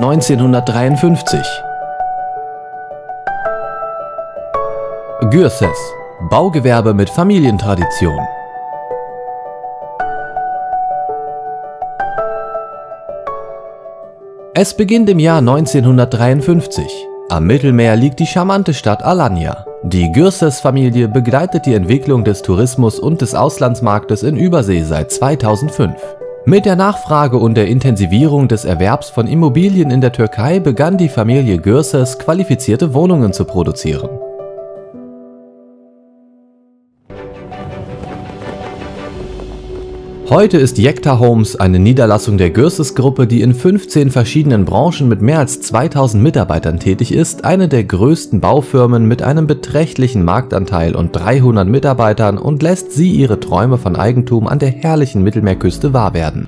1953. Gürses, Baugewerbe mit Familientradition. Es beginnt im Jahr 1953. Am Mittelmeer liegt die charmante Stadt Alanya. Die Gürses-Familie begleitet die Entwicklung des Tourismus und des Auslandsmarktes in Übersee seit 2005. Mit der Nachfrage und der Intensivierung des Erwerbs von Immobilien in der Türkei begann die Familie Gürses, qualifizierte Wohnungen zu produzieren. Heute ist Yekta Homes eine Niederlassung der Gürses-Gruppe, die in 15 verschiedenen Branchen mit mehr als 2000 Mitarbeitern tätig ist, eine der größten Baufirmen mit einem beträchtlichen Marktanteil und 300 Mitarbeitern, und lässt sie ihre Träume von Eigentum an der herrlichen Mittelmeerküste wahr werden.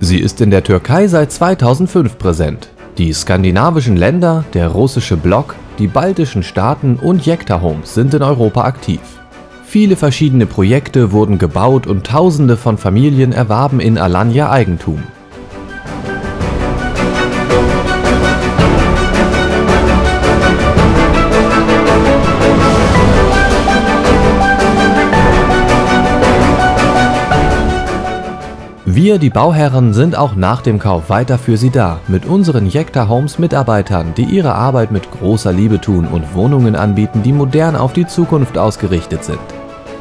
Sie ist in der Türkei seit 2005 präsent. Die skandinavischen Länder, der russische Block, die baltischen Staaten und Yekta Homes sind in Europa aktiv. Viele verschiedene Projekte wurden gebaut und Tausende von Familien erwarben in Alanya Eigentum. Wir, die Bauherren, sind auch nach dem Kauf weiter für Sie da, mit unseren Yekta Homes Mitarbeitern, die ihre Arbeit mit großer Liebe tun und Wohnungen anbieten, die modern auf die Zukunft ausgerichtet sind.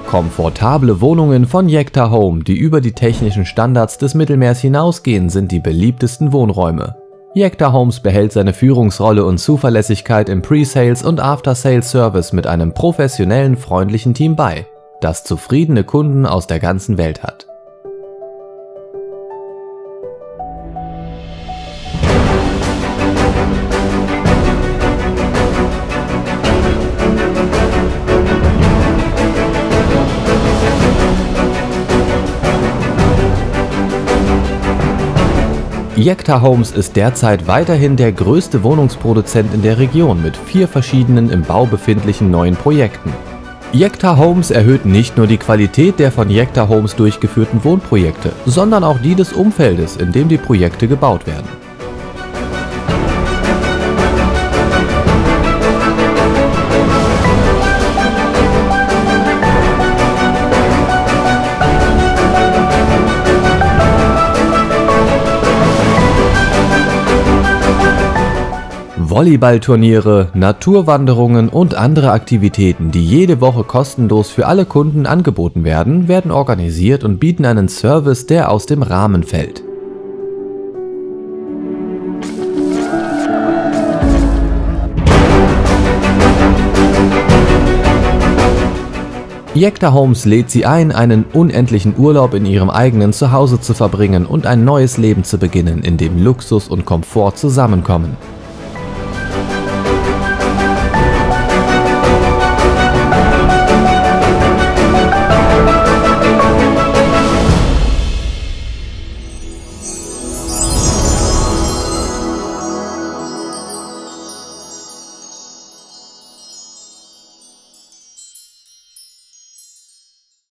Komfortable Wohnungen von Yekta Home, die über die technischen Standards des Mittelmeers hinausgehen, sind die beliebtesten Wohnräume. Yekta Homes behält seine Führungsrolle und Zuverlässigkeit im Pre-Sales und After-Sales-Service mit einem professionellen, freundlichen Team bei, das zufriedene Kunden aus der ganzen Welt hat. Yekta Homes ist derzeit weiterhin der größte Wohnungsproduzent in der Region mit 4 verschiedenen im Bau befindlichen neuen Projekten. Yekta Homes erhöht nicht nur die Qualität der von Yekta Homes durchgeführten Wohnprojekte, sondern auch die des Umfeldes, in dem die Projekte gebaut werden. Volleyballturniere, Naturwanderungen und andere Aktivitäten, die jede Woche kostenlos für alle Kunden angeboten werden, werden organisiert und bieten einen Service, der aus dem Rahmen fällt. Yekta Homes lädt Sie ein, einen unendlichen Urlaub in Ihrem eigenen Zuhause zu verbringen und ein neues Leben zu beginnen, in dem Luxus und Komfort zusammenkommen.